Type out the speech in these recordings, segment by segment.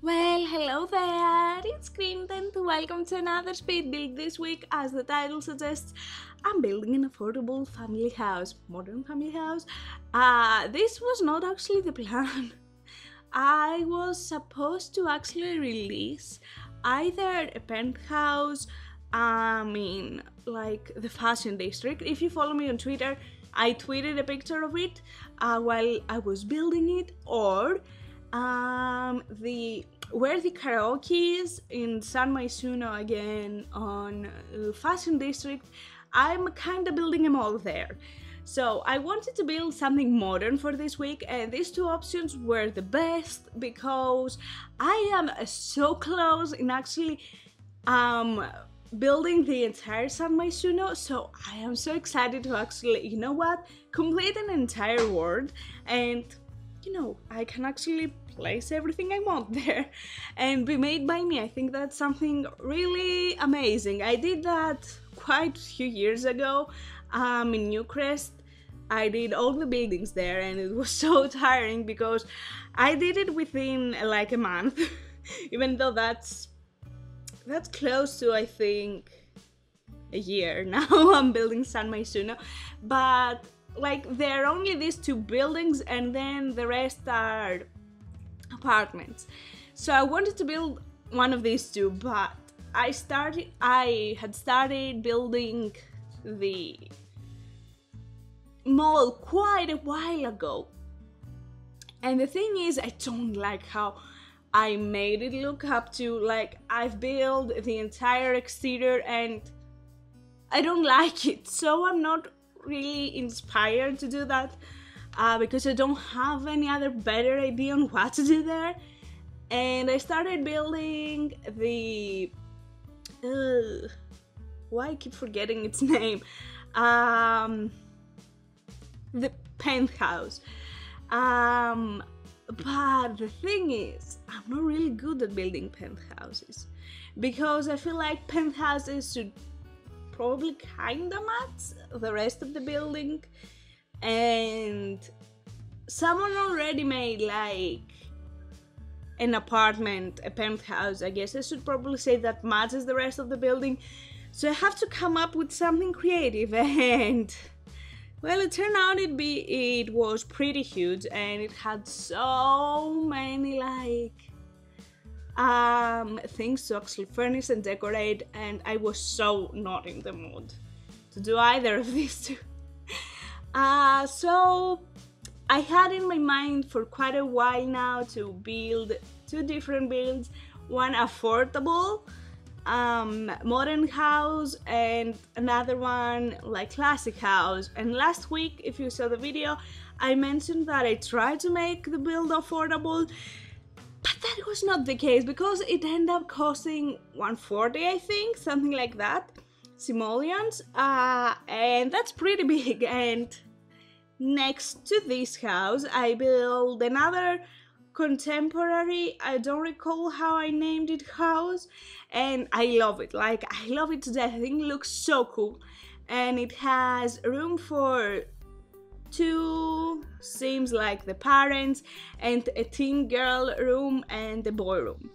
Well, hello there, it's Kriint and welcome to another speed build. This week, as the title suggests, I'm building an affordable family house, modern family house. This was not actually the plan. I was supposed to actually release either a penthouse, like the fashion district. If you follow me on Twitter, I tweeted a picture of it while I was building it, or where the karaoke is in San Myshuno again on fashion district. I'm kind of building a mall there. So I wanted to build something modern for this week, and these two options were the best because I am so close in actually building the entire San Myshuno, so I am so excited to actually, you know what, complete an entire world, and you know, I can actually place everything I want there and be made by me. I think that's something really amazing. I did that quite a few years ago in Newcrest. I did all the buildings there and it was so tiring because I did it within like a month, even though that's close to, I think, a year now. I'm building San Myshuno, but like there are only these two buildings and then the rest are apartments. So I wanted to build one of these two, but I had started building the mall quite a while ago. And the thing is, I don't like how I made it look up to, like, I've built the entire exterior and I don't like it. So I'm not really inspired to do that because I don't have any other better idea on what to do there. And I started building the... why I keep forgetting its name? The penthouse. But the thing is, I'm not really good at building penthouses because I feel like penthouses should probably kind of match the rest of the building, and someone already made like an apartment, a penthouse, I guess I should probably say, that matches the rest of the building. So I have to come up with something creative, and well, it turned out it was pretty huge, and it had so many like things to actually furnish and decorate, and I was so not in the mood to do either of these two. So I had in my mind for quite a while now to build two different builds, one affordable modern house and another one like classic house. And last week, if you saw the video, I mentioned that I tried to make the build affordable, but that was not the case because it ended up costing 140, I think, something like that, simoleons, and that's pretty big. And next to this house, I built another contemporary, I don't recall how I named it, house, and I love it. Like, I love it to death. I think it looks so cool, and it has room for two Sims, like the parents, and a teen girl room and a boy room.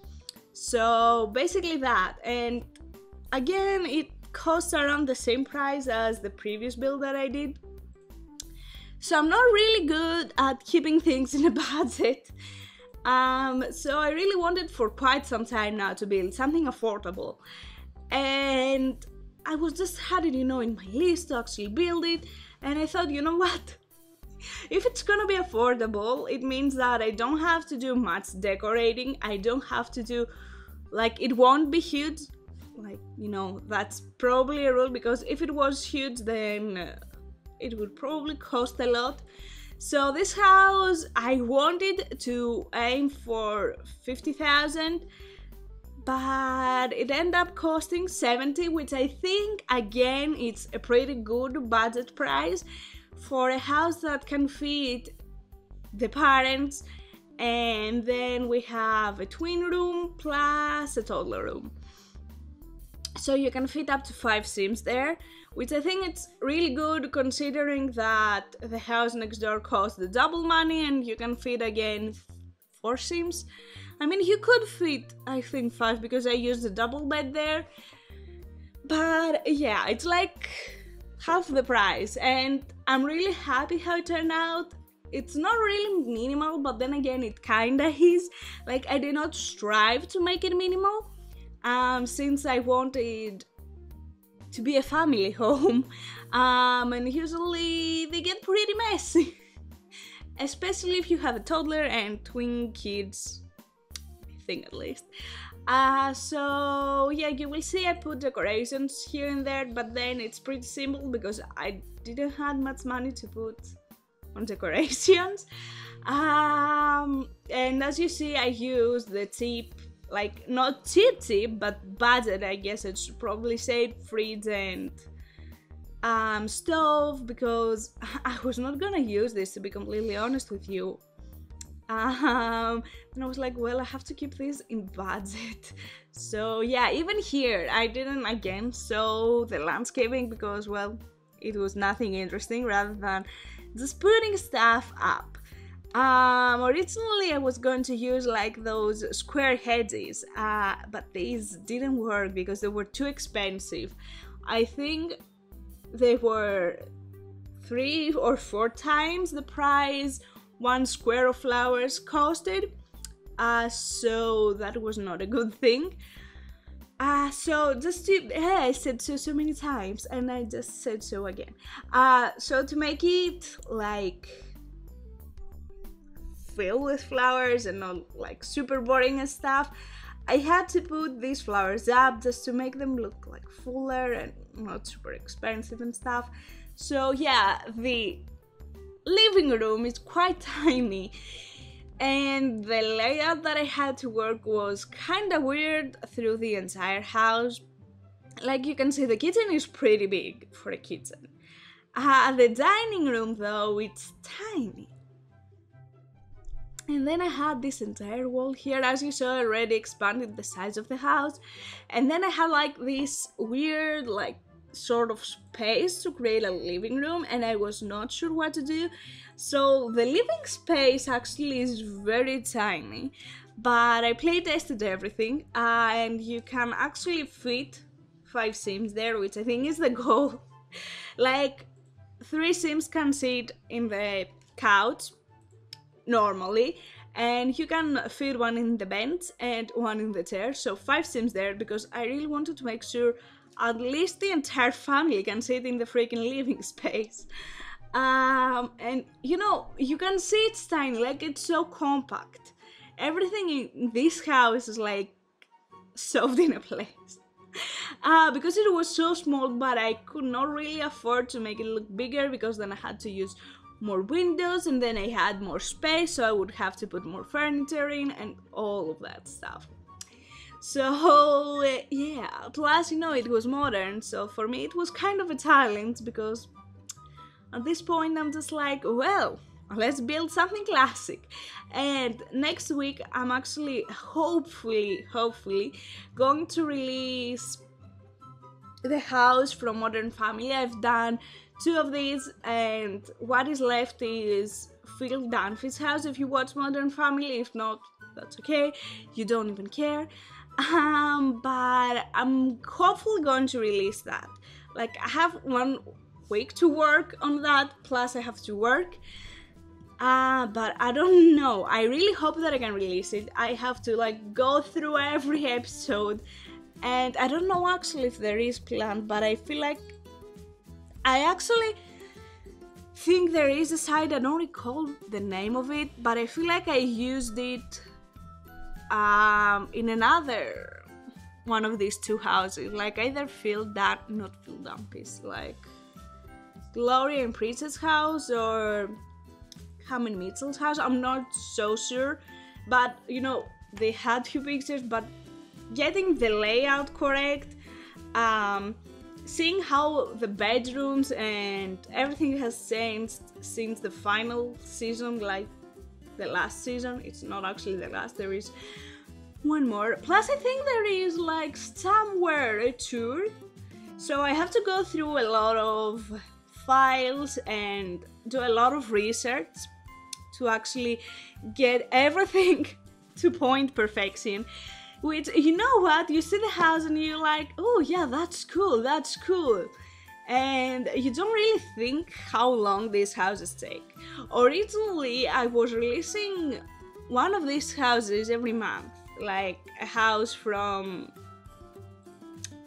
So basically that, and again, it costs around the same price as the previous build that I did. So I'm not really good at keeping things in a budget. So I really wanted for quite some time now to build something affordable, and I was just had it, you know, in my list to actually build it, and I thought, you know what, if it's gonna be affordable, it means that I don't have to do much decorating, I don't have to do, like, it won't be huge, like, you know, that's probably a rule, because if it was huge, then it would probably cost a lot. So this house, I wanted to aim for 50,000, but it ended up costing 70, which I think, again, it's a pretty good budget price for a house that can fit the parents, and then we have a twin room plus a toddler room. So you can fit up to 5 Sims there, which I think it's really good considering that the house next door costs the double money and you can fit again 4 Sims. I mean, you could fit, I think, 5 because I used the double bed there. But yeah, it's like half the price and I'm really happy how it turned out. It's not really minimal, but then again it kinda is. Like, I did not strive to make it minimal since I wanted to be a family home, and usually they get pretty messy, especially if you have a toddler and twin kids, I think at least. So yeah, you will see I put decorations here and there, but then it's pretty simple because I didn't have much money to put on decorations. And as you see, I use the cheap, like not cheap but budget, I guess I should probably say, fridge and stove, because I was not gonna use this, to be completely honest with you. And I was like, well, I have to keep this in budget. So yeah, even here I didn't again sew the landscaping because, well, it was nothing interesting rather than just putting stuff up. Originally I was going to use like those square hedges, but these didn't work because they were too expensive. I think they were 3 or 4 times the price one square of flowers costed, so that was not a good thing. So just to, I said so many times and I just said so again. So to make it like filled with flowers and not like super boring and stuff, I had to put these flowers up just to make them look like fuller and not super expensive and stuff. So yeah, the living room is quite tiny and the layout that I had to work was kind of weird through the entire house. Like, you can see the kitchen is pretty big for a kitchen. The dining room though, it's tiny. And then I had this entire wall here, as you saw, I already expanded the size of the house. And then I had like this weird like sort of space to create a living room and I was not sure what to do. So the living space actually is very tiny, but I play tested everything, and you can actually fit 5 Sims there, which I think is the goal. Like, 3 Sims can sit in the couch normally, and you can fit one in the bench and one in the chair, so 5 Sims there, because I really wanted to make sure at least the entire family can sit in the freaking living space. And you know, you can see it's tiny, like it's so compact. Everything in this house is like shoved in a place. Because it was so small, but I could not really afford to make it look bigger because then I had to use more windows and then I had more space, so I would have to put more furniture in and all of that stuff. So yeah, plus, you know, it was modern, so for me it was kind of a challenge because at this point I'm just like, well, let's build something classic. And next week I'm actually hopefully going to release the house from Modern Family. I've done 2 of these and what is left is Phil Dunphy's house, if you watch Modern Family. If not, that's okay, you don't even care. But I'm hopefully going to release that. Like, I have 1 week to work on that, plus I have to work, but I don't know, I really hope that I can release it. I have to like go through every episode and I don't know actually if there is plan, but I feel like I actually think there is a site, I don't recall the name of it, but I feel like I used it in another one of these 2 houses, like either not Phil Dunphy's, like Gloria and Princess house or Hammond Mitchell's house, I'm not so sure. But you know, they had few pictures, but getting the layout correct, seeing how the bedrooms and everything has changed since the final season, like the last season, it's not actually the last, there is 1 more, plus I think there is like somewhere a tour, So I have to go through a lot of files and do a lot of research to actually get everything to point perfection. Which, you know what, you see the house and you're like, oh yeah, that's cool, that's cool. And you don't really think how long these houses take. Originally, I was releasing one of these houses every month, like a house from...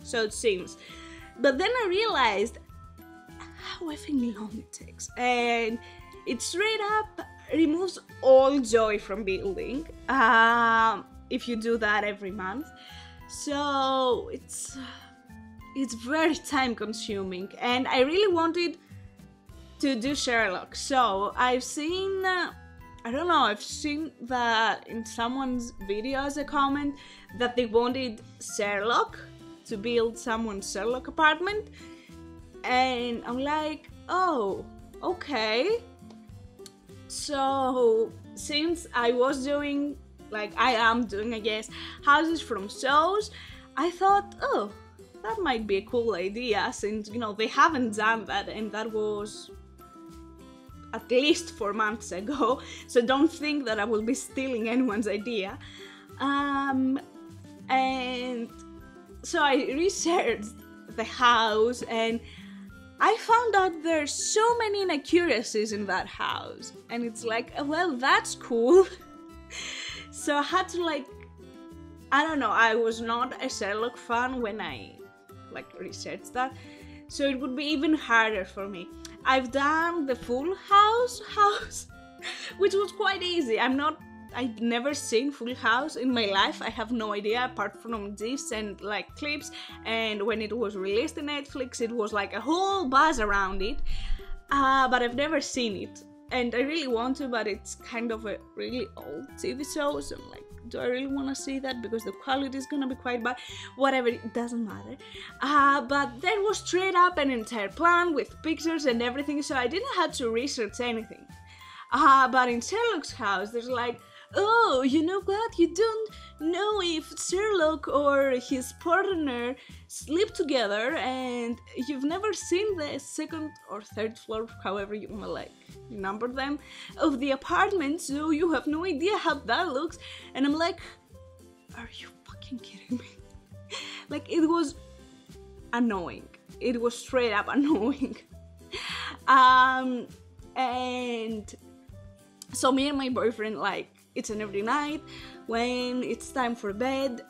So it seems. But then I realized how effing long it takes. And it straight up removes all joy from building. If you do that every month. So it's very time consuming, and I really wanted to do Sherlock. So I've seen, I don't know, I've seen that in someone's videos, a comment that they wanted Sherlock to build someone's Sherlock apartment, and I'm like, oh, okay. So since I was doing, like I am doing, I guess, houses from shows, I thought, oh, that might be a cool idea, since, you know, they haven't done that, and that was at least 4 months ago, so don't think that I will be stealing anyone's idea. And so I researched the house, and I found out there's so many inaccuracies in that house, and it's like, well, that's cool. So I had to, like, I don't know, I was not a Sherlock fan when I, like, researched that, so it would be even harder for me. I've done the full house, which was quite easy. I've never seen Full House in my life. I have no idea, apart from this and like clips, and when it was released in Netflix, it was like a whole buzz around it, but I've never seen it. And I really want to, but it's kind of a really old TV show, so I'm like, do I really want to see that? Because the quality is gonna be quite bad. Whatever, it doesn't matter. But there was straight up an entire plan with pictures and everything, so I didn't have to research anything. But in Sherlock's house, there's like, oh, you know what? You don't know if Sherlock or his partner sleep together, and you've never seen the second or third floor, however you like number them, of the apartment, so you have no idea how that looks. And I'm like, are you fucking kidding me? Like, it was annoying. It was straight up annoying. And so me and my boyfriend, like, it's an every night when it's time for bed,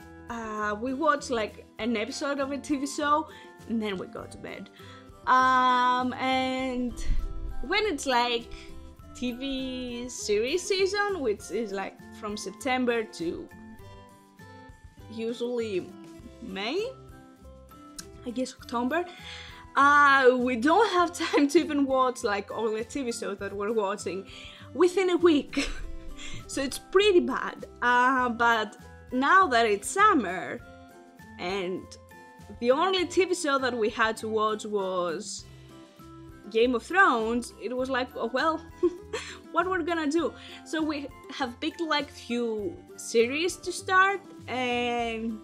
we watch like an episode of a TV show, and then we go to bed. And when it's like TV series season, which is like from September to usually May, I guess October, we don't have time to even watch like all the TV shows that we're watching within a week. So it's pretty bad, but now that it's summer, and the only TV show that we had to watch was Game of Thrones, it was like, oh, well, what we're gonna do? So we have picked like few series to start, and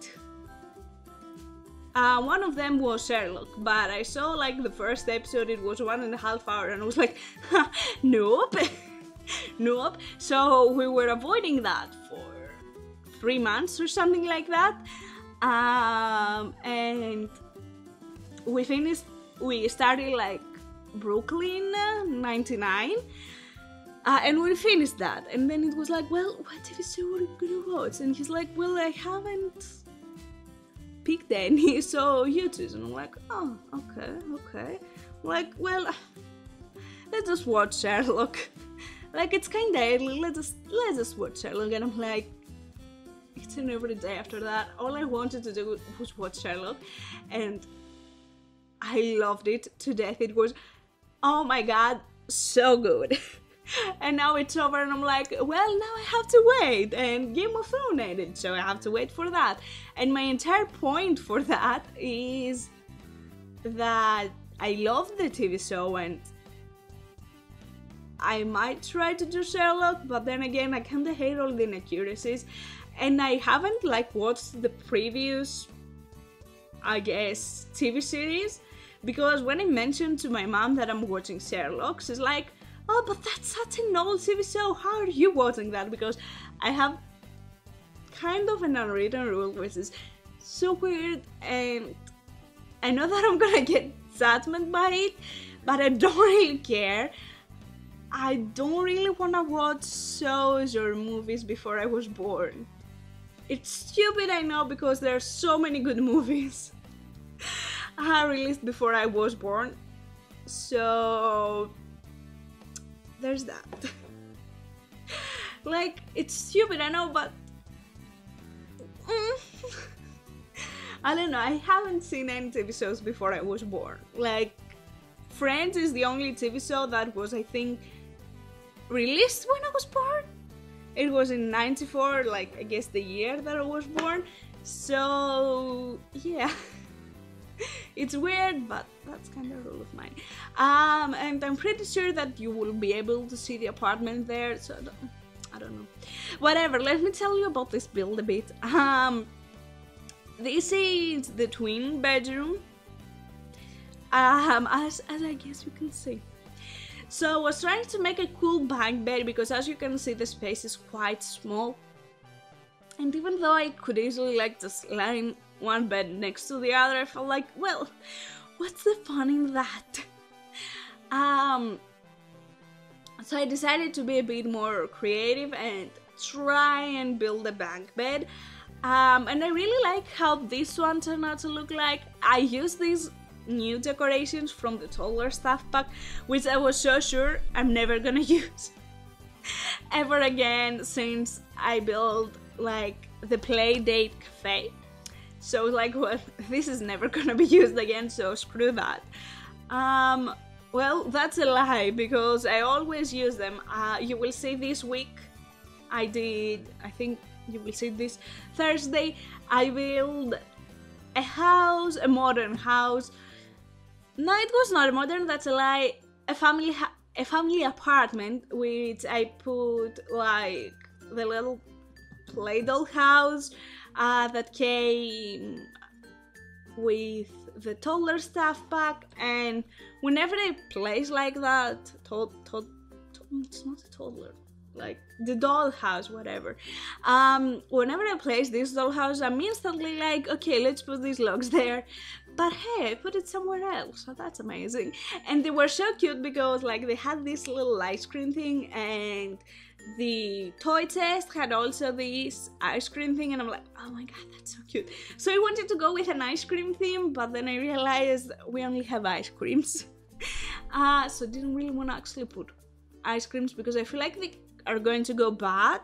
one of them was Sherlock, but I saw like the first episode, it was 1.5 hours, and I was like, nope. Nope. So we were avoiding that for 3 months or something like that, and we started like Brooklyn 99, and we finished that, and then it was like, well, what TV show are we gonna watch? And he's like, well, I haven't picked any, so you choose. And I'm like, oh, okay, I'm like, well, let's just watch Sherlock. Like, it's kinda early, let's just watch Sherlock. And I'm like, it's an every day after that. All I wanted to do was watch Sherlock, and I loved it to death. It was, oh my god, so good. And now it's over, and I'm like, well, now I have to wait, and Game of Thrones ended, so I have to wait for that. And my entire point for that is that I love the TV show, and I might try to do Sherlock, but then again, I kinda hate all the inaccuracies, and I haven't like watched the previous I guess, TV series, because when I mentioned to my mom that I'm watching Sherlock, she's like, oh, but that's such an old TV show, how are you watching that? Because I have kind of an unwritten rule, which is so weird, and I know that I'm gonna get judgment by it, but I don't really care. I don't really wanna watch shows or movies before I was born. It's stupid, I know, because there are so many good movies released before I was born, so there's that. Like, it's stupid, I know, but I don't know, I haven't seen any TV shows before I was born. Like, Friends is the only TV show that was, I think, released when I was born. It was in 94, like, I guess the year that I was born. So, yeah. It's weird, but that's kind of a rule of mine. And I'm pretty sure that you will be able to see the apartment there, so I don't know. Whatever, let me tell you about this build a bit. This is the twin bedroom, as I guess you can see. So I was trying to make a cool bunk bed because, as you can see, the space is quite small. And even though I could easily, like, just line one bed next to the other, I felt like, well, what's the fun in that? So I decided to be a bit more creative and try and build a bunk bed. And I really like how this one turned out to look like. I used these new decorations from the taller stuff pack, which I was so sure I'm never gonna use ever again, since I built, like, the play date cafe. So like, well, this is never gonna be used again, so screw that. Well, that's a lie, because I always use them. You will see this week I did, I think, you will see this Thursday, I build a house, a modern house. No, it was not modern, that's a lie. A family apartment, which I put, like, the little play doll house that came with the toddler stuff pack. And whenever I place like that, it's not a toddler, like the dollhouse, whatever. Whenever I place this dollhouse, I'm instantly like, okay, let's put these logs there. But hey, I put it somewhere else, so that's amazing. And they were so cute because, like, they had this little ice cream thing, and the toy chest had also this ice cream thing, and I'm like, oh my god, that's so cute. So I wanted to go with an ice cream theme, but then I realized we only have ice creams. So didn't really want to actually put ice creams because I feel like they are going to go bad,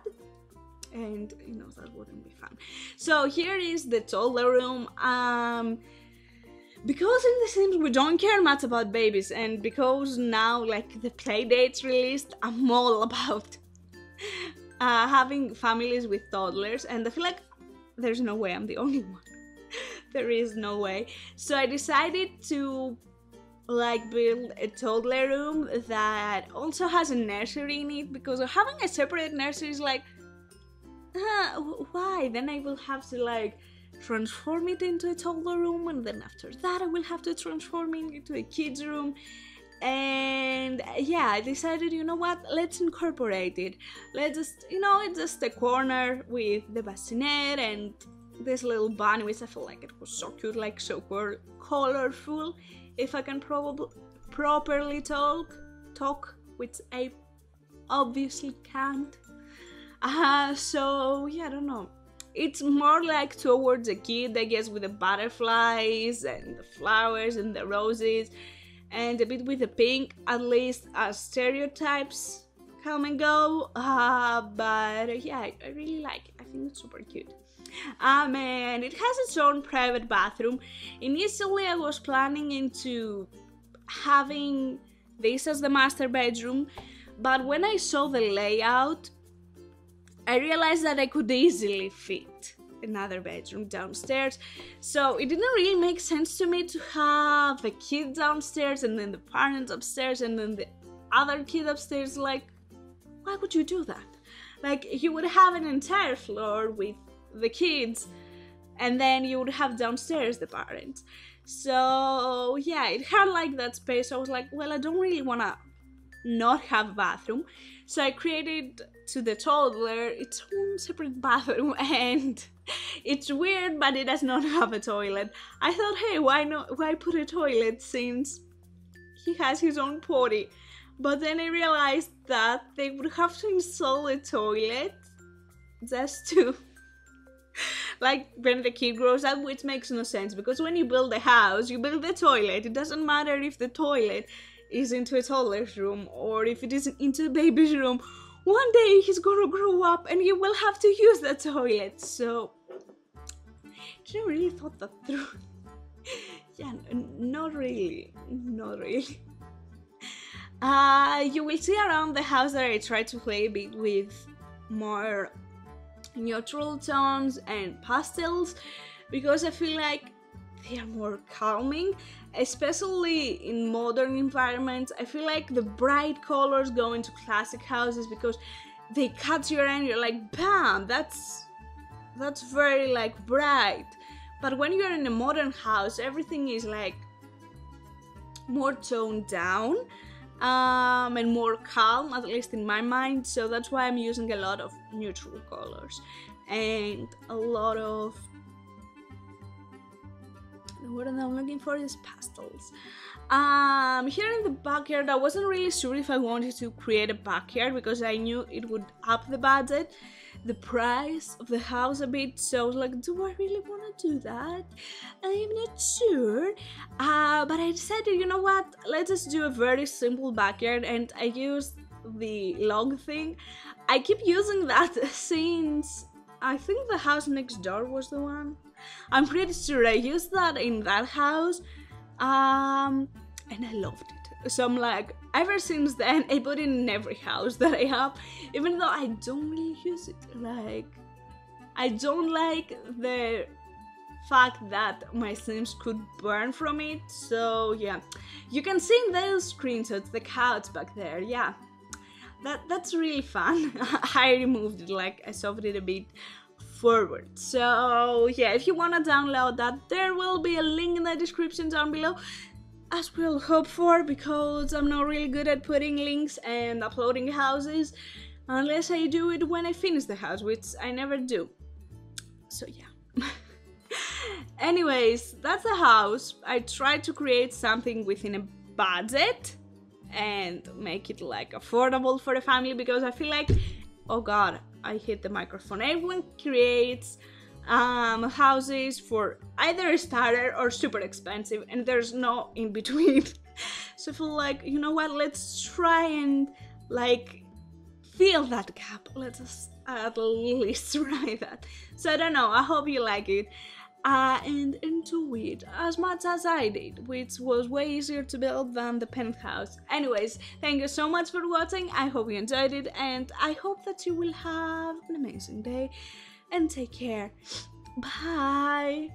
and you know, that wouldn't be fun. So here is the toddler room. Because in The Sims we don't care much about babies, and because now, like, the play date's released, I'm all about having families with toddlers, and I feel like there's no way I'm the only one. There is no way. So I decided to, like, build a toddler room that also has a nursery in it, because having a separate nursery is like, why? Then I will have to, like, transform it into a toddler room, and then after that I will have to transform it into a kid's room. And yeah, I decided, you know what, let's incorporate it. Let's just, you know, it's just a corner with the bassinet and this little bunny, which I feel like it was so cute, like, so colorful. If I can properly talk, which I obviously can't. So yeah, I don't know. It's more like towards a kid, I guess, with the butterflies and the flowers and the roses, and a bit with the pink, at least as stereotypes come and go. But yeah, I really like it. I think it's super cute. And it has its own private bathroom. Initially I was planning into having this as the master bedroom, but when I saw the layout, I realized that I could easily fit another bedroom downstairs. So it didn't really make sense to me to have a kid downstairs and then the parents upstairs and then the other kid upstairs. Like, why would you do that? Like, you would have an entire floor with the kids and then you would have downstairs the parents. So yeah, it had like that space. I was like, well, I don't really want to not have a bathroom, so I created to the toddler its own separate bathroom, and it's weird, but it does not have a toilet. I thought, hey, why not? Why put a toilet since he has his own potty? But then I realized that they would have to install a toilet just to like when the kid grows up, which makes no sense, because when you build a house, you build a toilet. It doesn't matter if the toilet is into a toddler's room or if it isn't into a baby's room. One day he's gonna grow up and you will have to use the toilet. So I didn't really thought that through. Yeah, not really. You will see around the house that I try to play a bit with more neutral tones and pastels, because I feel like they are more calming, especially in modern environments. I feel like the bright colors go into classic houses because they cut your eye and you're like, bam, that's very like bright. But when you're in a modern house, everything is like more toned down and more calm, at least in my mind. So that's why I'm using a lot of neutral colors and a lot of, the word I'm looking for is pastels. Here in the backyard, I wasn't really sure if I wanted to create a backyard because I knew it would up the budget, the price of the house a bit. So I was like, do I really want to do that? I'm not sure. But I decided, you know what, let's just do a very simple backyard, and I used the log thing. I keep using that since I think the house next door was the one. I'm pretty sure I used that in that house, and I loved it. So I'm like, ever since then, I put it in every house that I have, even though I don't really use it. Like, I don't like the fact that my Sims could burn from it. So yeah, you can see in those screenshots the couch back there. Yeah, that's really fun. I removed it, like I softened it a bit forward. So yeah, if you want to download that, there will be a link in the description down below, as we'll hope for, because I'm not really good at putting links and uploading houses unless I do it when I finish the house, which I never do. So yeah. Anyways, that's the house. I tried to create something within a budget and make it like affordable for the family, because I feel like, oh god, I hit the microphone. Everyone creates houses for either a starter or super expensive, and there's no in between. So I feel like, you know what, let's try and like fill that gap. Let's just at least try that. So I don't know, I hope you like it and into it as much as I did, which was way easier to build than the penthouse. Anyways, thank you so much for watching. I hope you enjoyed it, and I hope that you will have an amazing day, and take care. Bye.